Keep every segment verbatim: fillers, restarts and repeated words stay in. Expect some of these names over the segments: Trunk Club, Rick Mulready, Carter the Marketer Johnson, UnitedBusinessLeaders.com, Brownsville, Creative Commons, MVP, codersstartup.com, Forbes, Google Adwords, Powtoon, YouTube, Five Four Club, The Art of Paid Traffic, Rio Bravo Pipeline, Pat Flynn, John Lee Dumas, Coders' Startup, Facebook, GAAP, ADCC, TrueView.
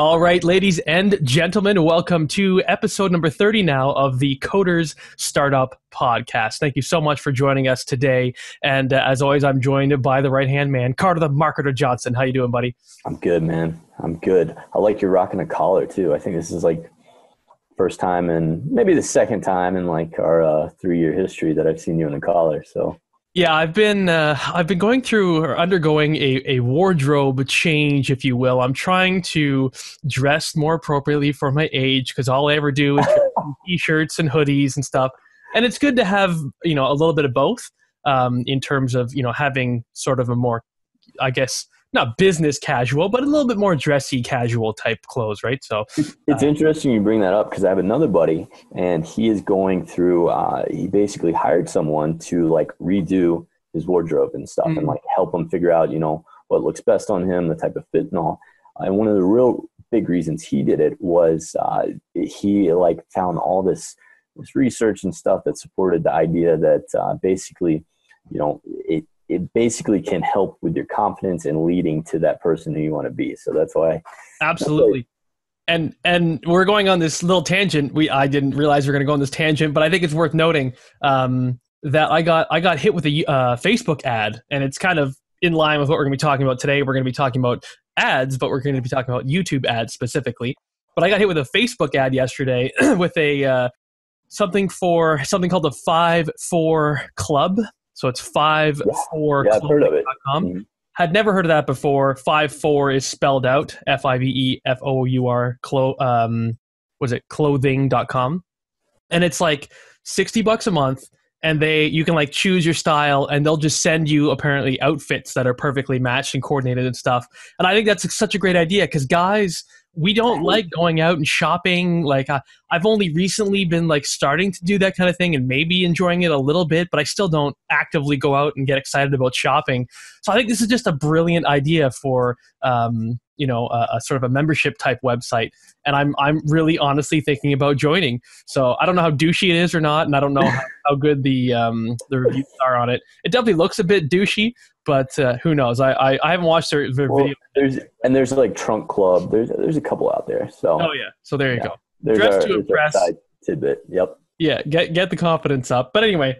All right, ladies and gentlemen, welcome to episode number thirty now of the Coders' Startup Podcast. Thank you so much for joining us today. And uh, as always, I'm joined by the right-hand man, Carter the Marketer Johnson. How you doing, buddy? I'm good, man. I'm good. I like you're rocking a collar, too. I think this is like first time and maybe the second time in like our uh, three-year history that I've seen you in a collar, so... Yeah, I've been uh, I've been going through or undergoing a, a wardrobe change, if you will. I'm trying to dress more appropriately for my age because all I ever do is t-shirts and hoodies and stuff. And it's good to have, you know, a little bit of both um, in terms of, you know, having sort of a more, I guess, not business casual, but a little bit more dressy casual type clothes, right? So it's uh, interesting you bring that up because I have another buddy and he is going through, uh, he basically hired someone to like redo his wardrobe and stuff mm-hmm. and like help him figure out, you know, what looks best on him, the type of fit and all. And one of the real big reasons he did it was uh, he like found all this, this research and stuff that supported the idea that uh, basically, you know, it, it basically can help with your confidence and leading to that person who you want to be. So that's why. Absolutely. And and we're going on this little tangent. We I didn't realize we we're going to go on this tangent, but I think it's worth noting um, that I got I got hit with a uh, Facebook ad, and it's kind of in line with what we're going to be talking about today. We're going to be talking about ads, but we're going to be talking about YouTube ads specifically. But I got hit with a Facebook ad yesterday with a uh, something for something called the Five Four Club. So it's five four yeah, club dot com. Yeah, mm-hmm. Had never heard of that before. Five four is spelled out F I V E F O U R clo um what is it clothing dot com. And it's like sixty bucks a month and they you can like choose your style and they'll just send you apparently outfits that are perfectly matched and coordinated and stuff. And I think that's such a great idea because guys, we don't like going out and shopping. Like I, I've only recently been like starting to do that kind of thing and maybe enjoying it a little bit, but I still don't actively go out and get excited about shopping. So I think this is just a brilliant idea for, um, you know, a, a sort of a membership type website. And I'm, I'm really honestly thinking about joining. So I don't know how douchey it is or not. And I don't know how, how good the, um, the reviews are on it. It definitely looks a bit douchey. But uh, who knows? I, I I haven't watched their, their well, video. There's, and there's like Trunk Club. There's there's a couple out there. So oh yeah. So there you yeah. go. There's Dress our, to impress tidbit. Yep. Yeah. Get get the confidence up. But anyway,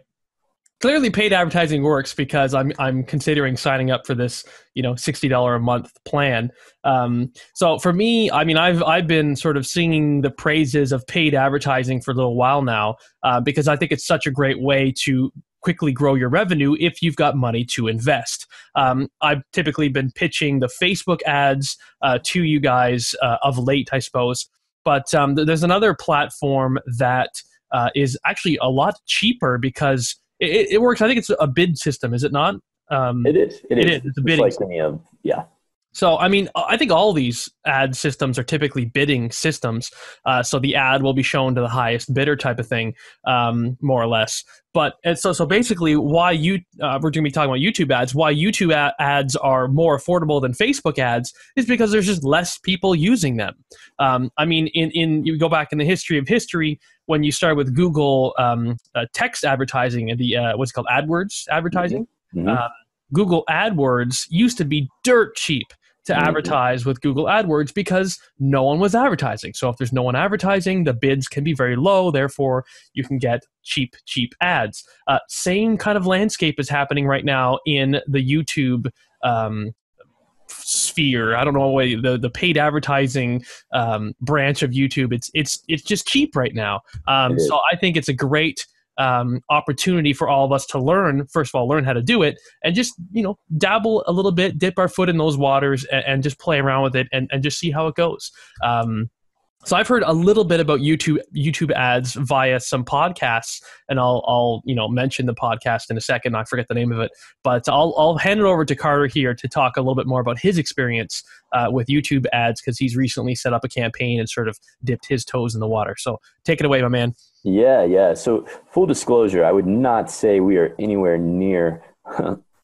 clearly paid advertising works because I'm I'm considering signing up for this you know sixty dollars a month plan. Um. So for me, I mean, I've I've been sort of singing the praises of paid advertising for a little while now uh, because I think it's such a great way to quickly grow your revenue if you've got money to invest. Um, I've typically been pitching the Facebook ads uh, to you guys uh, of late, I suppose. But um, th there's another platform that uh, is actually a lot cheaper because it, it works. I think it's a bid system, is it not? Um, it is. It, it is. is. It's a bidding it's like any of, yeah. So, I mean, I think all these ad systems are typically bidding systems. Uh, so the ad will be shown to the highest bidder type of thing, um, more or less. But and so, so basically why you, uh, we're going to be talking about YouTube ads, why YouTube ad ads are more affordable than Facebook ads is because there's just less people using them. Um, I mean, in, in, you go back in the history of history, when you start with Google um, uh, text advertising and the, uh, what's it called AdWords advertising, mm-hmm. uh, Google AdWords used to be dirt cheap to advertise with Google AdWords because no one was advertising. So if there's no one advertising, the bids can be very low. Therefore, you can get cheap, cheap ads. Uh, same kind of landscape is happening right now in the YouTube um, sphere. I don't know what the the paid advertising um, branch of YouTube. It's it's it's just cheap right now. Um, so I think it's a great Um, opportunity for all of us to learn, first of all, learn how to do it and just, you know, dabble a little bit, dip our foot in those waters and, and just play around with it and, and just see how it goes. Um, so I've heard a little bit about YouTube, YouTube ads via some podcasts and I'll, I'll, you know, mention the podcast in a second. I forget the name of it, but I'll, I'll hand it over to Carter here to talk a little bit more about his experience uh, with YouTube ads because he's recently set up a campaign and sort of dipped his toes in the water. So take it away, my man. Yeah, yeah. So full disclosure, I would not say we are anywhere near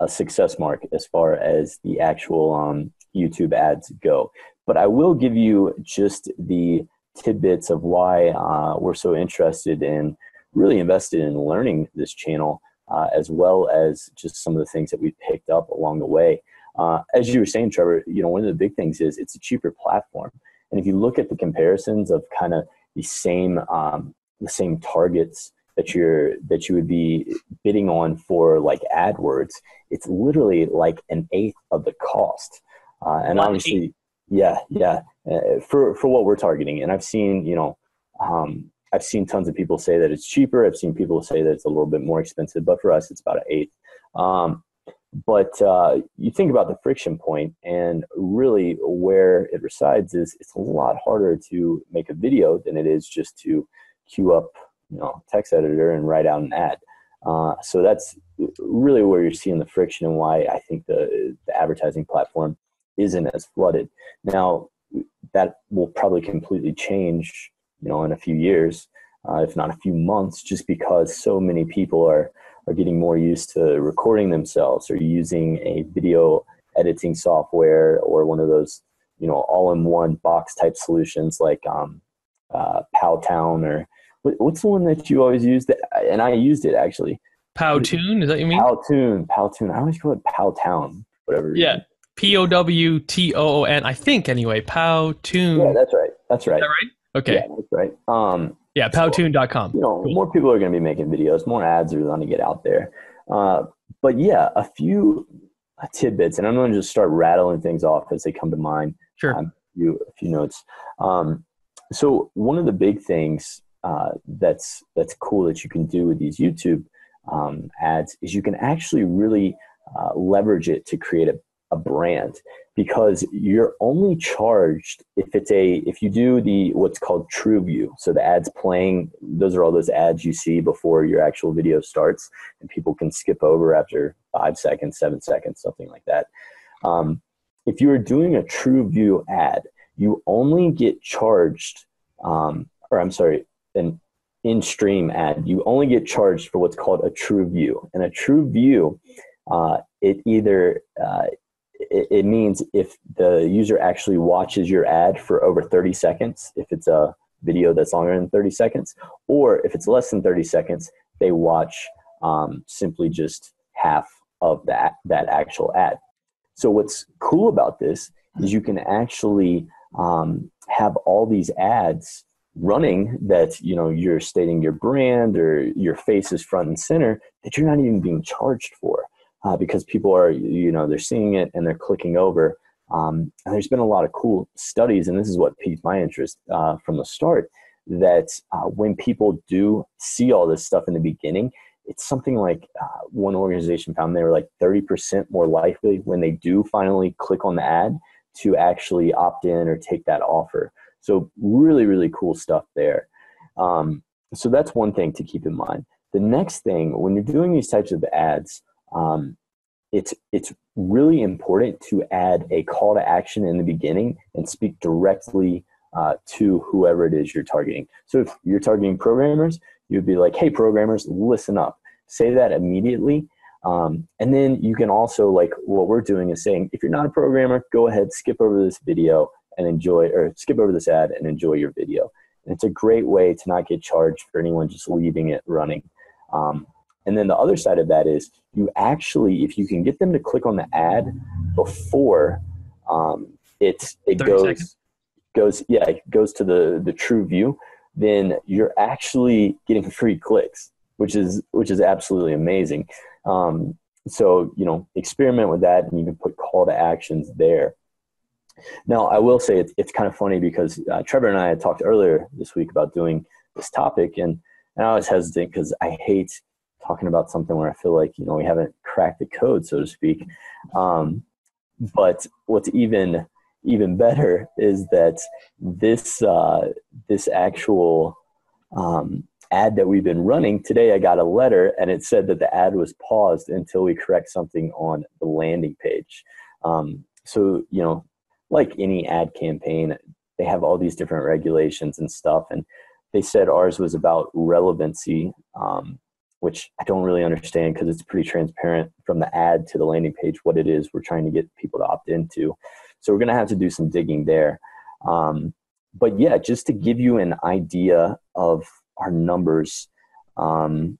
a success mark as far as the actual um, YouTube ads go. But I will give you just the tidbits of why uh, we're so interested in really invested in learning this channel, uh, as well as just some of the things that we picked up along the way. Uh, as you were saying, Trevor, you know, one of the big things is it's a cheaper platform. And if you look at the comparisons of kind of the same um, the same targets that you're that you would be bidding on for like AdWords, it's literally like an eighth of the cost. Uh, and obviously, yeah, yeah, uh, for for what we're targeting. And I've seen, you know, um, I've seen tons of people say that it's cheaper. I've seen people say that it's a little bit more expensive, but for us, it's about an eighth. Um, But uh, you think about the friction point, and really where it resides is it's a lot harder to make a video than it is just to queue up, you know, text editor and write out an ad. Uh, so that's really where you're seeing the friction, and why I think the, the advertising platform isn't as flooded. Now, that will probably completely change, you know, in a few years, uh, if not a few months, just because so many people are are getting more used to recording themselves or using a video editing software or one of those, you know, all-in-one box type solutions like um, uh, Powtoon or what, what's the one that you always use? That, and I used it actually. Powtoon? Is that what you mean? Powtoon. Powtoon. I always call it Powtown, whatever. Yeah. P O W T O O N. I think anyway. Powtoon. Yeah, that's right. That's right. Is that right? Okay. Yeah, that's right. Um, yeah, powtoon dot com. So, you know, more people are going to be making videos. More ads are going to get out there. Uh, but yeah, a few tidbits, and I'm going to just start rattling things off as they come to mind. Sure. Um, a, few, a few notes. Um, so one of the big things uh, that's that's cool that you can do with these YouTube um, ads is you can actually really uh, leverage it to create a, a brand. Because you're only charged if it's a if you do the what's called TrueView. So the ads playing, those are all those ads you see before your actual video starts, and people can skip over after five seconds, seven seconds, something like that. Um, if you are doing a TrueView ad, you only get charged, um, or I'm sorry, an in-stream ad. You only get charged for what's called a TrueView, and a TrueView, uh, it either uh, it means if the user actually watches your ad for over thirty seconds, if it's a video that's longer than thirty seconds, or if it's less than thirty seconds, they watch um, simply just half of that, that actual ad. So what's cool about this is you can actually um, have all these ads running that, you know, you're stating your brand or your face is front and center that you're not even being charged for. Uh, because people are, you know, they're seeing it and they're clicking over. Um, and there's been a lot of cool studies, and this is what piqued my interest uh, from the start, that uh, when people do see all this stuff in the beginning, it's something like uh, one organization found they were like thirty percent more likely when they do finally click on the ad to actually opt in or take that offer. So really, really cool stuff there. Um, so that's one thing to keep in mind. The next thing, when you're doing these types of ads, Um, it's, it's really important to add a call to action in the beginning and speak directly uh, to whoever it is you're targeting. So if you're targeting programmers, you'd be like, hey, programmers, listen up. Say that immediately. Um, and then you can also, like what we're doing is saying, if you're not a programmer, go ahead, skip over this video and enjoy, or skip over this ad and enjoy your video. And it's a great way to not get charged for anyone just leaving it running. Um, And then the other side of that is you actually, if you can get them to click on the ad before um, it's, it goes, seconds. goes, yeah, it goes to the, the true view, then you're actually getting free clicks, which is, which is absolutely amazing. Um, so, you know, experiment with that, and you can put call to actions there. Now, I will say it's, it's kind of funny because uh, Trevor and I had talked earlier this week about doing this topic, and, and I was hesitant because I hate talking about something where I feel like, you know, we haven't cracked the code, so to speak. Um, but what's even even better is that this uh, this actual um, ad that we've been running today, I got a letter and it said that the ad was paused until we correct something on the landing page. Um, so, you know, like any ad campaign, they have all these different regulations and stuff. And they said ours was about relevancy, um, which I don't really understand because it's pretty transparent from the ad to the landing page what it is we're trying to get people to opt into. So we're going to have to do some digging there. Um, but yeah, just to give you an idea of our numbers. Um,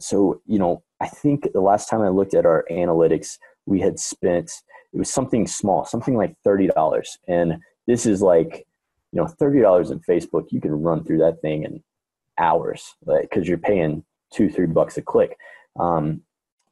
so, you know, I think the last time I looked at our analytics, we had spent, it was something small, something like thirty dollars. And this is like you know, thirty dollars in Facebook, you can run through that thing in hours, like, cause you're paying two, three bucks a click. Um,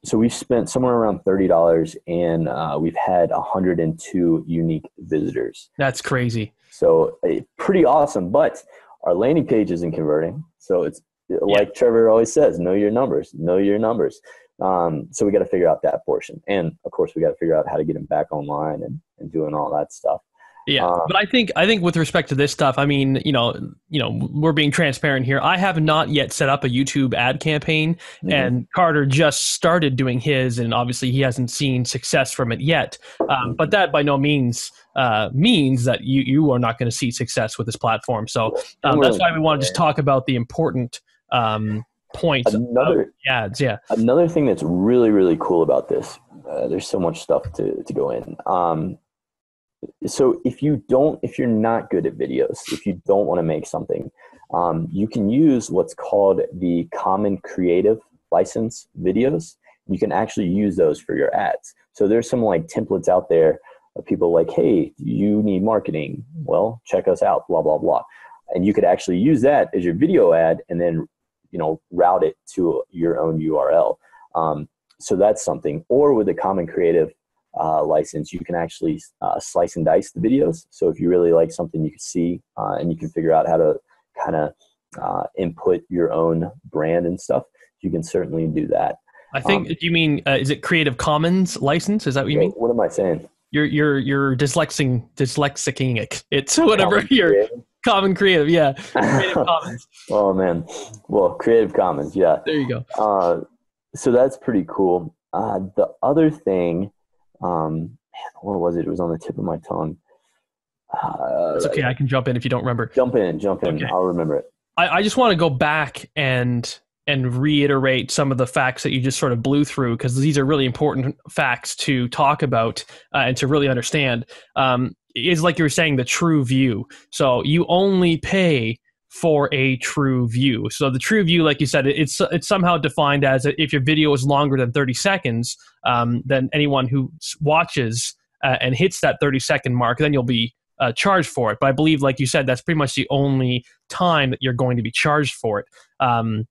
so we've spent somewhere around thirty dollars and uh, we've had one hundred two unique visitors. That's crazy. So uh, pretty awesome, but our landing page isn't converting. So it's like yeah. Trevor always says, know your numbers, know your numbers. Um, so we got to figure out that portion. And of course we got to figure out how to get them back online and, and doing all that stuff. Yeah. Um, but I think, I think with respect to this stuff, I mean, you know, you know, we're being transparent here. I have not yet set up a YouTube ad campaign mm-hmm. and Carter just started doing his, and obviously he hasn't seen success from it yet. Um, but that by no means uh, means that you, you are not going to see success with this platform. So um, that's why we want to just talk about the important um, points another, of ads. Yeah. Another thing that's really, really cool about this, uh, there's so much stuff to, to go in. Um, So if you don't, if you're not good at videos, if you don't want to make something, um, you can use what's called the Common Creative License videos. You can actually use those for your ads. So there's some like templates out there of people like, hey, you need marketing. Well, check us out, blah, blah, blah. And you could actually use that as your video ad and then, you know, route it to your own U R L. Um, so that's something. Or with the Common Creative Uh, license, you can actually uh, slice and dice the videos. So if you really like something, you can see uh, and you can figure out how to kind of uh, input your own brand and stuff. You can certainly do that. I think. Um, you mean uh, is it Creative Commons license? Is that what you mean? What am I saying? You're you're you're dyslexing dyslexicing it. It's whatever common you're creative. Common Creative, yeah. Creative Commons. Oh man, well, Creative Commons, yeah. There you go. Uh, so that's pretty cool. Uh, the other thing. Um, what was it? It was on the tip of my tongue. Uh, it's okay. I can jump in if you don't remember. Jump in, jump in. Okay. I'll remember it. I, I just want to go back and and reiterate some of the facts that you just sort of blew through, because these are really important facts to talk about uh, and to really understand. Um, is like you were saying, the true view. So you only pay for a true view. So the true view, like you said, it's it's somehow defined as if your video is longer than thirty seconds, um, then anyone who watches uh, and hits that thirty second mark, then you'll be uh, charged for it. But I believe, like you said, that's pretty much the only time that you're going to be charged for it. Um,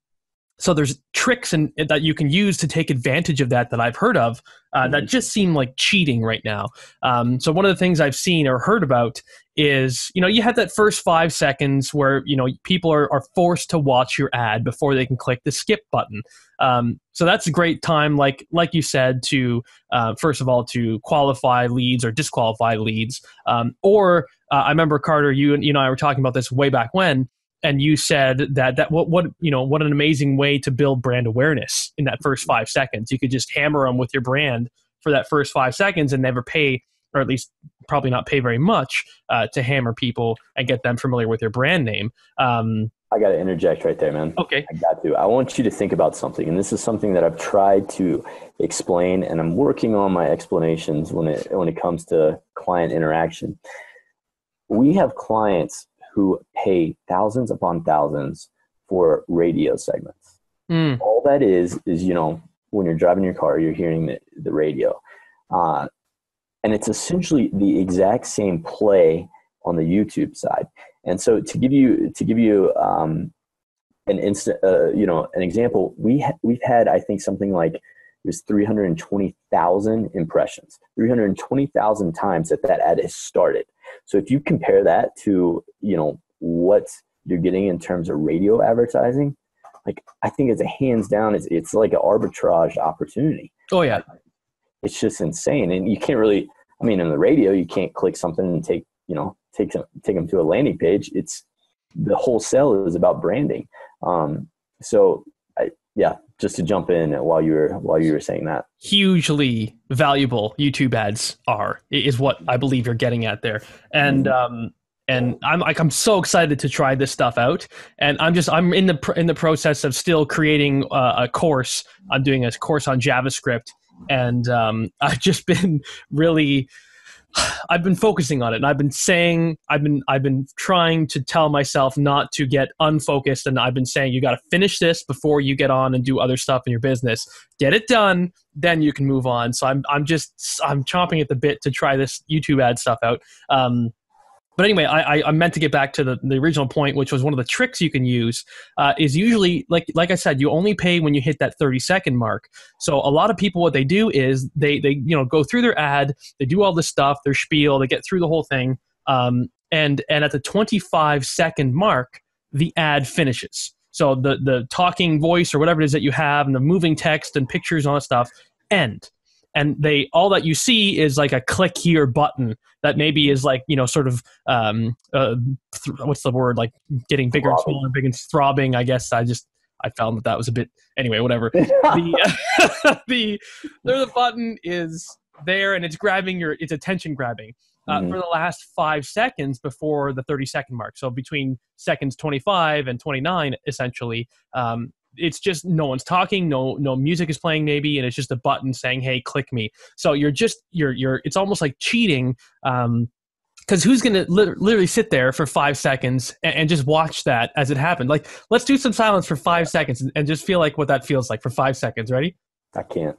so there's tricks and that you can use to take advantage of that that I've heard of uh, mm-hmm. that just seem like cheating right now. Um, so one of the things I've seen or heard about is, you know, you have that first five seconds where, you know, people are, are forced to watch your ad before they can click the skip button. Um, so that's a great time, like like you said, to, uh, first of all, to qualify leads or disqualify leads. Um, or uh, I remember, Carter, you and, you and I were talking about this way back when, and you said that that what what you know what an amazing way to build brand awareness in that first five seconds. You could just hammer them with your brand for that first five seconds and never pay, or at least probably not pay very much uh, to hammer people and get them familiar with your brand name. Um, I got to interject right there, man. Okay. I got to. I want you to think about something, and this is something that I've tried to explain, and I'm working on my explanations when it when it comes to client interaction. We have clients who pay thousands upon thousands for radio segments. Mm. All that is, is, you know, when you're driving your car, you're hearing the, the radio. Uh, and it's essentially the exact same play on the YouTube side. And so to give you, to give you um, an instant, uh, you know, an example, we ha- we've had, I think something like it was three hundred twenty thousand impressions, three hundred twenty thousand times that that ad has started. So if you compare that to, you know, what you're getting in terms of radio advertising, like I think it's a hands down, it's, it's like an arbitrage opportunity. Oh yeah. It's just insane. And you can't really, I mean, in the radio, you can't click something and take, you know, take some, take them to a landing page. It's the whole sell is about branding. Um, so I, yeah, just to jump in while you were, while you were saying that. Hugely valuable YouTube ads are, is what I believe you're getting at there. And, um, and I'm like, I'm so excited to try this stuff out. And I'm just, I'm in the, in the process of still creating a, a course. I'm doing a course on JavaScript, and um, I've just been really, I've been focusing on it, and I've been saying, I've been, I've been trying to tell myself not to get unfocused. And I've been saying, you got to finish this before you get on and do other stuff in your business, get it done. Then you can move on. So I'm, I'm just, I'm chomping at the bit to try this YouTube ad stuff out. Um, But anyway, I, I meant to get back to the, the original point, which was one of the tricks you can use uh, is usually, like like I said, you only pay when you hit that thirty second mark. So a lot of people, what they do is they they you know go through their ad, they do all this stuff, their spiel, they get through the whole thing, um, and and at the twenty-five second mark, the ad finishes. So the the talking voice or whatever it is that you have, and the moving text and pictures and all that stuff end. And they all that you see is like a click here button that maybe is like, you know, sort of, um, uh, th- what's the word, like getting bigger throbbing. and smaller, big and throbbing, I guess. I just, I found that that was a bit, anyway, whatever. the, uh, the, the button is there and it's grabbing your, it's attention grabbing uh, mm-hmm. for the last five seconds before the thirty second mark. So between seconds twenty-five and twenty-nine, essentially, um, it's just no one's talking, no no music is playing maybe, and it's just a button saying, hey, click me. So you're just, you're, you're it's almost like cheating, um, because who's going to li- literally sit there for five seconds and, and just watch that as it happened? Like, let's do some silence for five seconds and, and just feel like what that feels like for five seconds. Ready? I can't.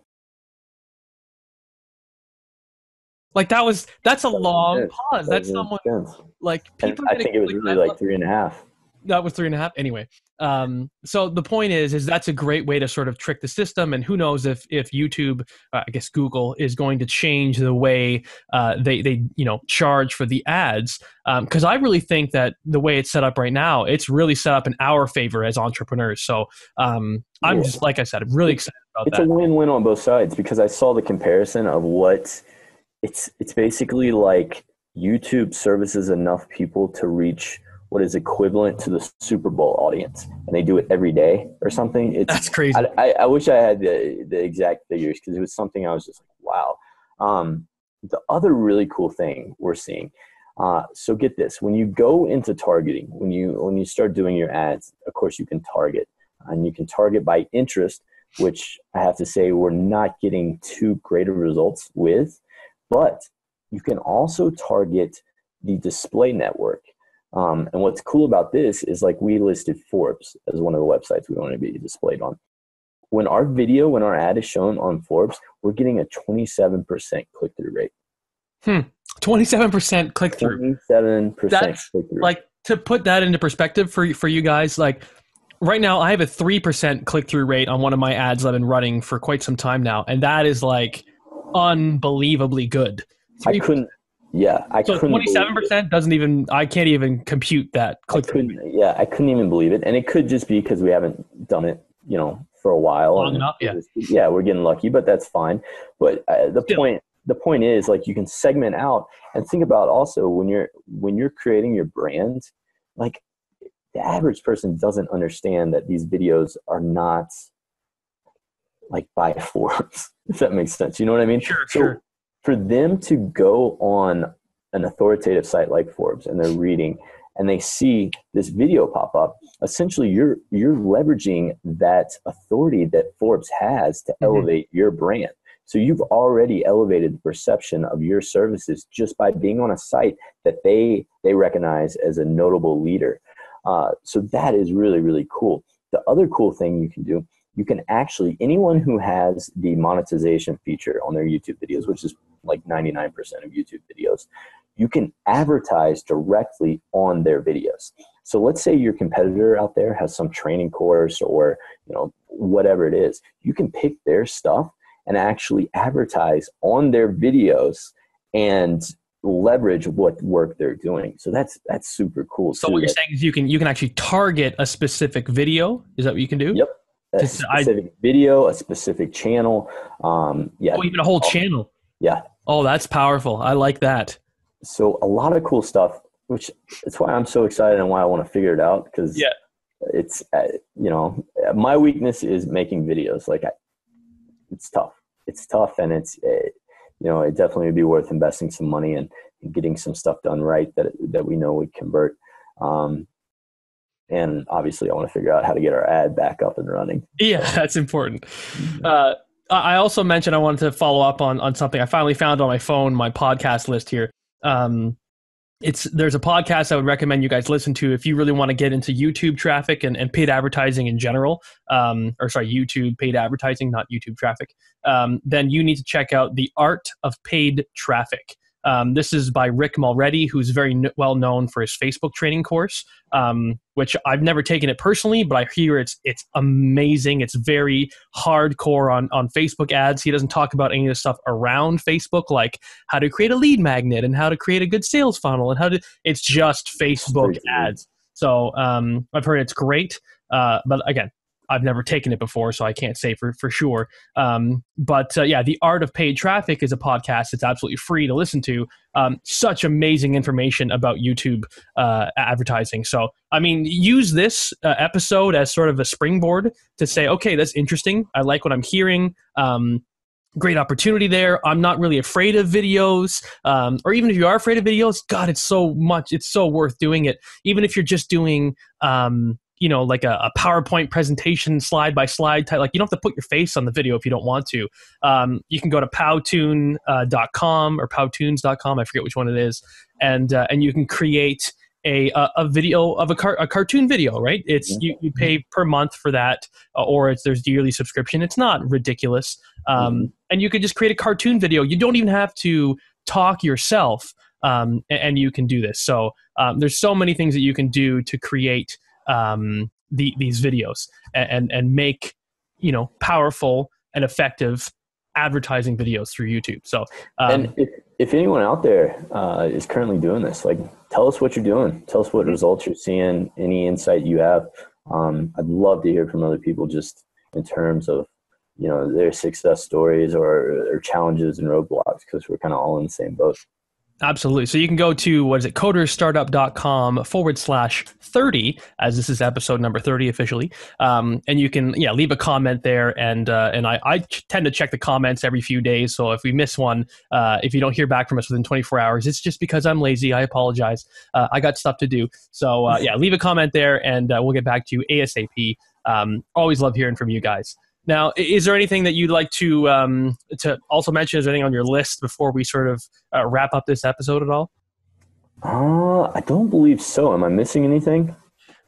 Like that was, that's a long pause. That that's someone, like people I think it was really like three and a half. That was three and a half. Anyway, um, so the point is, is that's a great way to sort of trick the system. And who knows if if YouTube, uh, I guess Google, is going to change the way uh, they they you know charge for the ads. Because um, I really think that the way it's set up right now, it's really set up in our favor as entrepreneurs. So um, I'm yeah. just like I said, I'm really excited about it's that. It's a win-win on both sides because I saw the comparison of what it's it's basically like YouTube services enough people to reach what is equivalent to the Super Bowl audience, and they do it every day or something. It's, That's crazy. I, I, I wish I had the, the exact figures because it was something I was just like, wow. Um, the other really cool thing we're seeing, uh, so get this, when you go into targeting, when you when you start doing your ads, of course you can target, and you can target by interest, which I have to say we're not getting too great of results with, but you can also target the display network. Um, and what's cool about this is like we listed Forbes as one of the websites we want to be displayed on. When our video, when our ad is shown on Forbes, we're getting a twenty-seven percent click-through rate. Hmm. twenty-seven percent click-through. twenty-seven percent That's, click-through. Like, to put that into perspective for, for you guys, like right now I have a three percent click-through rate on one of my ads that I've been running for quite some time now. And that is like unbelievably good. three percent I couldn't. Yeah, I so couldn't twenty-seven percent doesn't even, I can't even compute that. I couldn't, yeah, I couldn't even believe it. And it could just be because we haven't done it, you know, for a while. Long enough, yeah. Just, yeah, we're getting lucky, but that's fine. But uh, the Still. point the point is, like, you can segment out and think about also when you're when you're creating your brand, like, the average person doesn't understand that these videos are not, like, by Forbes, if that makes sense. You know what I mean? Sure, so, sure. For them to go on an authoritative site like Forbes and they're reading and they see this video pop up, essentially you're you're leveraging that authority that Forbes has to mm-hmm. elevate your brand. So you've already elevated the perception of your services just by being on a site that they they recognize as a notable leader. Uh, so that is really, really cool. The other cool thing you can do, you can actually, anyone who has the monetization feature on their YouTube videos, which is like ninety-nine percent of YouTube videos, you can advertise directly on their videos. So let's say your competitor out there has some training course or, you know, whatever it is, you can pick their stuff and actually advertise on their videos and leverage what work they're doing. So that's that's super cool. So too. What you're saying is you can you can actually target a specific video. Is that what you can do? Yep. A specific I, video, a specific channel. Um, yeah. Oh, even a whole oh, channel. Yeah. Oh, that's powerful. I like that. So a lot of cool stuff, which that's why I'm so excited and why I want to figure it out because yeah. it's, uh, you know, my weakness is making videos. Like I, it's tough. It's tough and it's, it, you know, it definitely would be worth investing some money and getting some stuff done right that, that we know would convert. Um, And obviously I want to figure out how to get our ad back up and running. Yeah, that's important. Uh, I also mentioned I wanted to follow up on, on something I finally found on my phone, my podcast list here. Um, it's there's a podcast I would recommend you guys listen to if you really want to get into YouTube traffic and, and paid advertising in general, um, or sorry, YouTube paid advertising, not YouTube traffic. Um, then you need to check out The Art of Paid Traffic. Um, this is by Rick Mulready, who's very n- well known for his Facebook training course, um, which I've never taken it personally, but I hear it's it's amazing. It's very hardcore on, on Facebook ads. He doesn't talk about any of the stuff around Facebook, like how to create a lead magnet and how to create a good sales funnel and how to. It's just Facebook ads. So um, I've heard it's great, uh, but again, I've never taken it before, so I can't say for, for sure. Um, but uh, yeah, The Art of Paid Traffic is a podcast. It's absolutely free to listen to. Um, such amazing information about YouTube uh, advertising. So, I mean, use this uh, episode as sort of a springboard to say, okay, that's interesting. I like what I'm hearing. Um, great opportunity there. I'm not really afraid of videos. Um, or even if you are afraid of videos, God, it's so much. It's so worth doing it. Even if you're just doing... Um, you know, like a, a PowerPoint presentation slide by slide type, like you don't have to put your face on the video if you don't want to. Um, you can go to powtoon dot com uh, or powtoons dot com. I forget which one it is. And, uh, and you can create a, a, a video of a, car, a cartoon video, right? It's you, you pay per month for that, or it's there's yearly subscription. It's not ridiculous. Um, and you could just create a cartoon video. You don't even have to talk yourself. Um, and, and you can do this. So um, there's so many things that you can do to create um, the, these videos and, and make, you know, powerful and effective advertising videos through YouTube. So, um, and if, if anyone out there, uh, is currently doing this, like tell us what you're doing, tell us what results you're seeing, any insight you have. Um, I'd love to hear from other people just in terms of, you know, their success stories or, or challenges and roadblocks, because we're kind of all in the same boat. Absolutely. So you can go to, what is it, coders startup dot com forward slash 30, as this is episode number thirty officially. Um, and you can, yeah, leave a comment there. And uh, and I, I tend to check the comments every few days. So if we miss one, uh, if you don't hear back from us within twenty-four hours, it's just because I'm lazy. I apologize. Uh, I got stuff to do. So uh, yeah, leave a comment there and uh, we'll get back to you ASAP. Um, always love hearing from you guys. Now, is there anything that you'd like to um, to also mention? Is there anything on your list before we sort of uh, wrap up this episode at all? Uh, I don't believe so. Am I missing anything?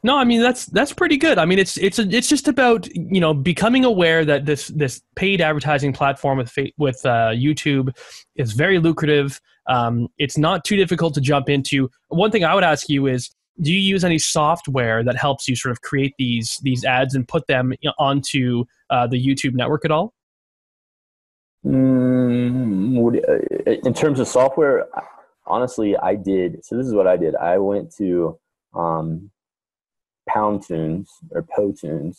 No, I mean, that's that's pretty good. I mean, it's it's a, it's just about, you know, becoming aware that this this paid advertising platform with with uh, YouTube is very lucrative. Um, it's not too difficult to jump into. One thing I would ask you is, do you use any software that helps you sort of create these these ads and put them onto uh, the YouTube network at all? Mm, in terms of software, honestly, I did. So this is what I did. I went to um, Powtoon or Powtoon.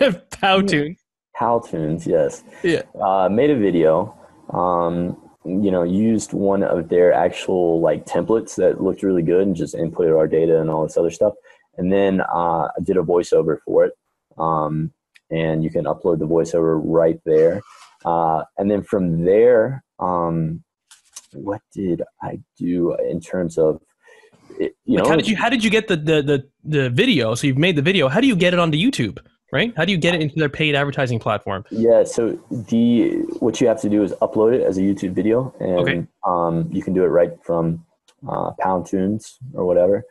Powtoon. Powtoon, yes. Yeah. Uh, made a video. Um, you know, used one of their actual like templates that looked really good and just inputted our data and all this other stuff. And then uh, I did a voiceover for it. Um, and you can upload the voiceover right there. Uh, and then from there, um, what did I do in terms of, it, you like know, how did you, how did you get the, the, the, the video? So you've made the video. How do you get it onto YouTube? Right? How do you get it into their paid advertising platform? Yeah. So the, what you have to do is upload it as a YouTube video, and okay. um, you can do it right from uh, Powtoons or whatever.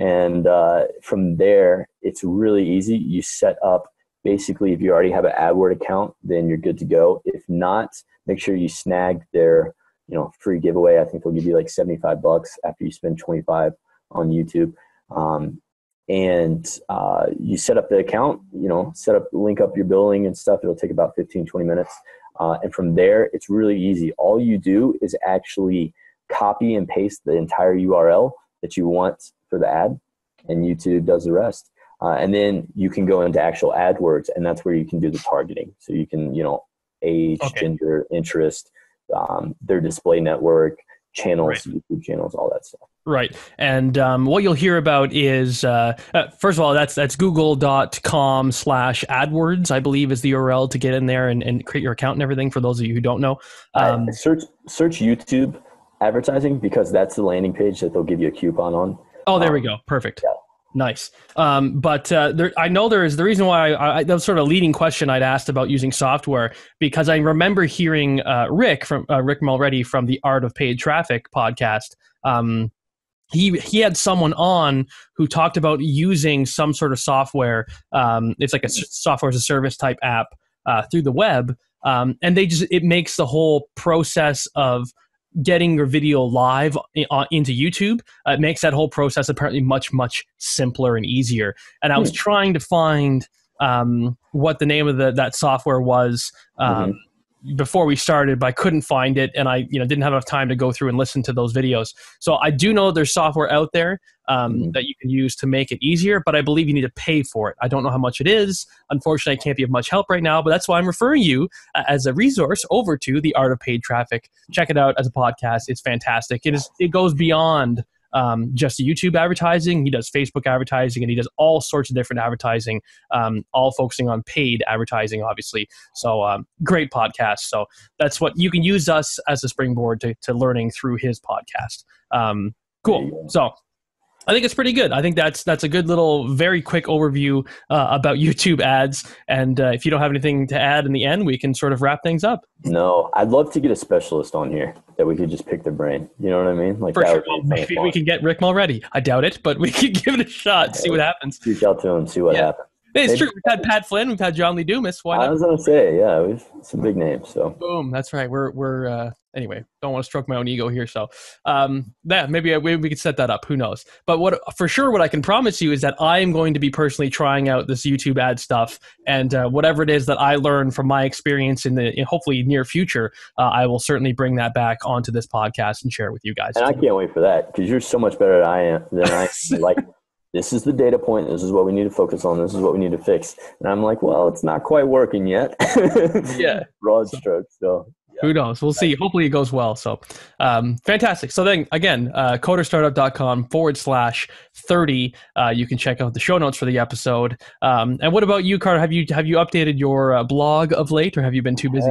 And uh, from there, it's really easy. You set up, basically, if you already have an AdWord account, then you're good to go. If not, make sure you snag their, you know, free giveaway. I think they'll give you like seventy-five bucks after you spend twenty-five on YouTube. Um, And uh, you set up the account, you know, set up, link up your billing and stuff. It'll take about fifteen, twenty minutes. Uh, and from there, it's really easy. All you do is actually copy and paste the entire U R L that you want for the ad, and YouTube does the rest. Uh, and then you can go into actual AdWords, and that's where you can do the targeting. So you can, you know, age, okay. gender, interest, um, their display network, channels, right. YouTube channels, all that stuff. Right. And um, what you'll hear about is, uh, uh, first of all, that's that's google dot com slash AdWords, I believe, is the U R L to get in there and, and create your account and everything, for those of you who don't know. Um, uh, search search YouTube advertising, because that's the landing page that they'll give you a coupon on. Oh, there um, we go. Perfect. Yeah. Nice. Um, but uh, there, I know there is the reason why I, I, that was sort of a leading question I'd asked about using software, because I remember hearing uh, Rick from uh, Rick Mulready from the Art of Paid Traffic podcast. Um, he he had someone on who talked about using some sort of software. Um, it's like a software as a service type app uh, through the web, um, and they just it makes the whole process of getting your video live into YouTube, uh, it makes that whole process apparently much, much simpler and easier. And I was trying to find um, what the name of the, that software was um, mm-hmm. before we started, but I couldn't find it. And I you know, didn't have enough time to go through and listen to those videos. So I do know there's software out there um, mm-hmm. that you can use to make it easier, but I believe you need to pay for it. I don't know how much it is. Unfortunately, I can't be of much help right now, but that's why I'm referring you uh, as a resource over to The Art of Paid Traffic. Check it out as a podcast. It's fantastic. It is. It goes beyond Um, just YouTube advertising. He does Facebook advertising, and he does all sorts of different advertising, um, all focusing on paid advertising, obviously. So um, great podcast. So that's what you can use us as a springboard to, to learning through his podcast. Um, cool. So I think it's pretty good. I think that's that's a good little, very quick overview uh, about YouTube ads. And uh, if you don't have anything to add in the end, we can sort of wrap things up. No, I'd love to get a specialist on here that we could just pick their brain. You know what I mean? Like, for that sure. Would be Maybe we can get Rick Mulready. I doubt it, but we could give it a shot, see what happens. Reach out to him, see what yeah. happens. It's Maybe. true. We've had Pat Flynn. We've had John Lee Dumas. Why not? I was going to say, yeah, we've some big names. So boom, that's right. We're we're uh, anyway. Don't want to stroke my own ego here. So um, yeah, maybe we we could set that up. Who knows? But what for sure, what I can promise you is that I am going to be personally trying out this YouTube ad stuff, and uh, whatever it is that I learn from my experience in the in hopefully near future, uh, I will certainly bring that back onto this podcast and share it with you guys. And too. I can't wait for that, because you're so much better than I am. Than I am. Like. This is the data point. This is what we need to focus on. This is what we need to fix. And I'm like, well, it's not quite working yet. yeah. Broad strokes. So yeah. Who knows? We'll see. Hopefully it goes well. So um, fantastic. So then again, uh, coderstartup.com forward slash 30. Uh, you can check out the show notes for the episode. Um, and what about you, Carter? Have you, have you updated your uh, blog of late, or have you been too busy?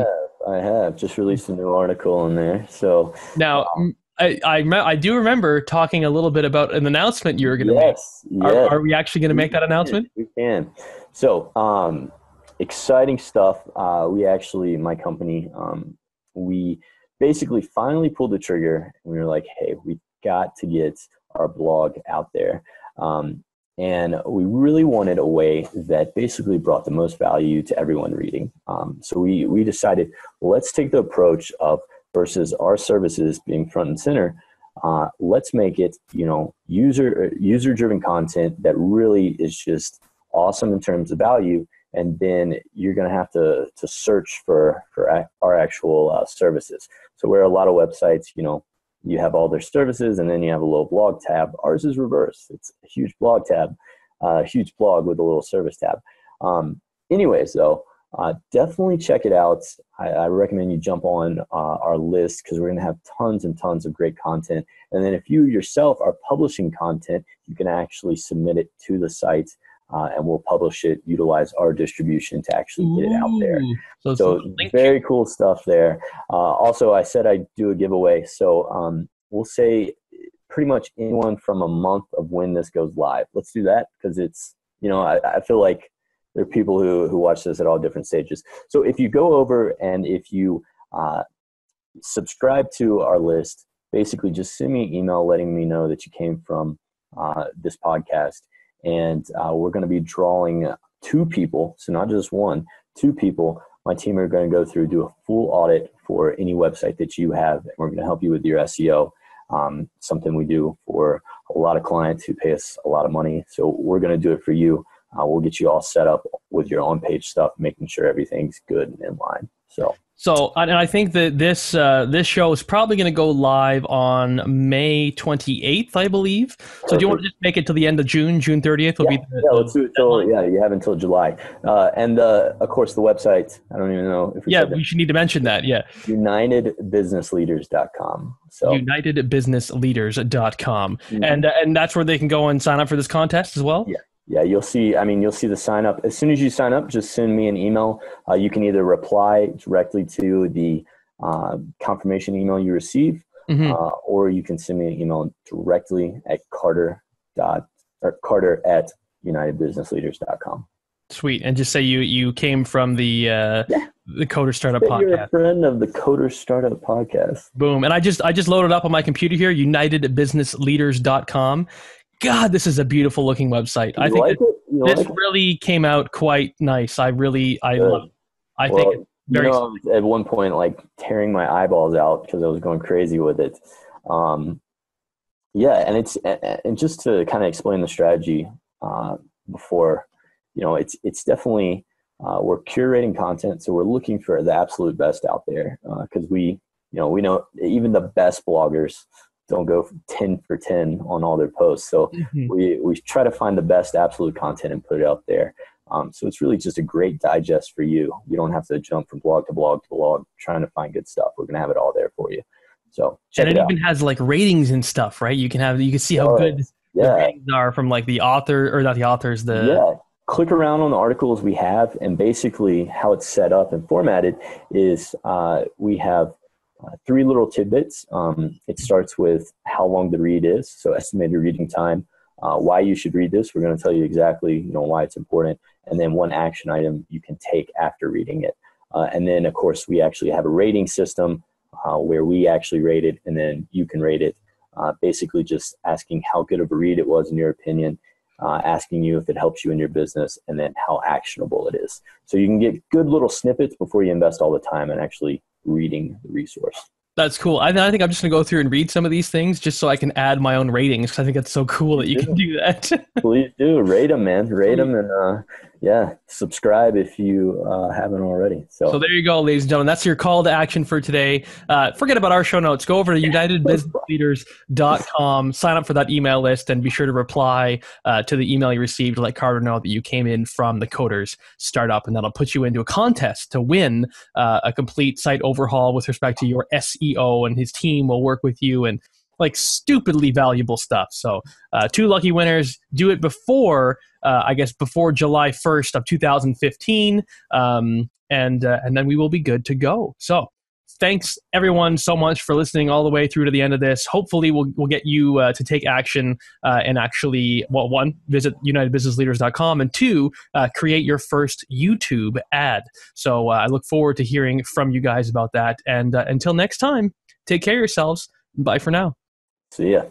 I have. I have just released a new article in there. So now, um, I, I I do remember talking a little bit about an announcement you were going to yes, make. Yes. Are, are we actually going to make that announcement? We can. So um, exciting stuff. Uh, we actually, my company, um, we basically finally pulled the trigger, and we were like, hey, we've got to get our blog out there. Um, and we really wanted a way that basically brought the most value to everyone reading. Um, so we, we decided, let's take the approach of versus our services being front and center, uh, let's make it, you know, user user-driven content that really is just awesome in terms of value. And then you're going to have to to search for, for a, our actual uh, services. So where a lot of websites, you know, you have all their services and then you have a little blog tab. Ours is reverse. It's a huge blog tab, a uh, huge blog with a little service tab. Um, anyways, though, Uh, definitely check it out. I, I recommend you jump on uh, our list, because we're going to have tons and tons of great content. And then if you yourself are publishing content, you can actually submit it to the site, uh, and we'll publish it, utilize our distribution to actually get it out there. Ooh, so, so very cool stuff there. Uh, also, I said I'd do a giveaway. So um, we'll say pretty much anyone from a month of when this goes live. Let's do that, because it's, you know, I, I feel like there are people who, who watch this at all different stages. So if you go over and if you uh, subscribe to our list, basically just send me an email letting me know that you came from uh, this podcast. And uh, we're going to be drawing two people, so not just one, two people. My team are going to go through, do a full audit for any website that you have, and we're going to help you with your S E O, um, something we do for a lot of clients who pay us a lot of money. So we're going to do it for you. Uh, we'll get you all set up with your on-page stuff, making sure everything's good and in line. So, so and I think that this uh, this show is probably going to go live on May twenty-eighth, I believe. Perfect. So do you want to just make it to the end of June, June thirtieth? Will yeah, be the, yeah, let's do it till, yeah, you have until July. Uh, and, uh, of course, the website, I don't even know if we Yeah, we should need to mention that, yeah. United Business Leaders dot com. So United Business Leaders dot com. Mm-hmm. And, uh, and that's where they can go and sign up for this contest as well? Yeah. Yeah, you'll see, I mean, you'll see the sign up. As soon as you sign up, just send me an email. Uh, you can either reply directly to the uh, confirmation email you receive, mm-hmm. uh, or you can send me an email directly at carter dot, or carter at unitedbusinessleaders.com. Sweet. And just say you, you came from the uh, yeah. the Coder Startup Podcast. You're a friend of the Coder Startup Podcast. Boom. And I just, I just loaded up on my computer here, united business leaders dot com. God, this is a beautiful looking website. You I think like it? This like really it? Came out quite nice. I really, I Good. Love it. I well, think Very you know, I was at one point, like tearing my eyeballs out because I was going crazy with it. Um, yeah, and it's and just to kind of explain the strategy uh, before, you know, it's it's definitely uh, we're curating content, so we're looking for the absolute best out there because uh, we, you know, we know even the best bloggers don't go ten for ten on all their posts. So mm-hmm. we we try to find the best absolute content and put it out there. Um, so it's really just a great digest for you. You don't have to jump from blog to blog to blog trying to find good stuff. We're going to have it all there for you. So check and it, it even out. Has like ratings and stuff, right? You can have, you can see how oh, good yeah. the ratings are from like the author or not the authors. The yeah. Click around on the articles we have, and basically how it's set up and formatted is uh, we have uh, three little tidbits. Um, it starts with how long the read is. So estimated reading time. Uh, why you should read this. We're going to tell you exactly, you know, why it's important. And then one action item you can take after reading it. Uh, and then, of course, we actually have a rating system uh, where we actually rate it, and then you can rate it, uh, basically just asking how good of a read it was in your opinion, uh, asking you if it helps you in your business, and then how actionable it is. So you can get good little snippets before you invest all the time in actually reading the resource. That's cool. I, I think I'm just going to go through and read some of these things just so I can add my own ratings, because I think that's so cool that you can do that. Please do. Rate them, man. Rate them. And uh, yeah, subscribe if you uh, haven't already. So. so there you go, ladies and gentlemen. That's your call to action for today. Uh, forget about our show notes. Go over to United Business Leaders dot com, sign up for that email list, and be sure to reply uh, to the email you received to let Carter know that you came in from the Coders Startup, and that'll put you into a contest to win uh, a complete site overhaul with respect to your S E O. And his team will work with you, and like stupidly valuable stuff. So uh, two lucky winners. Do it before, uh, I guess, before July first of two thousand fifteen. Um, and, uh, and then we will be good to go. So thanks everyone so much for listening all the way through to the end of this. Hopefully we'll, we'll get you uh, to take action uh, and actually, well, one, visit United Business Leaders dot com, and two, uh, create your first YouTube ad. So uh, I look forward to hearing from you guys about that. And uh, until next time, take care of yourselves. Bye for now. See ya.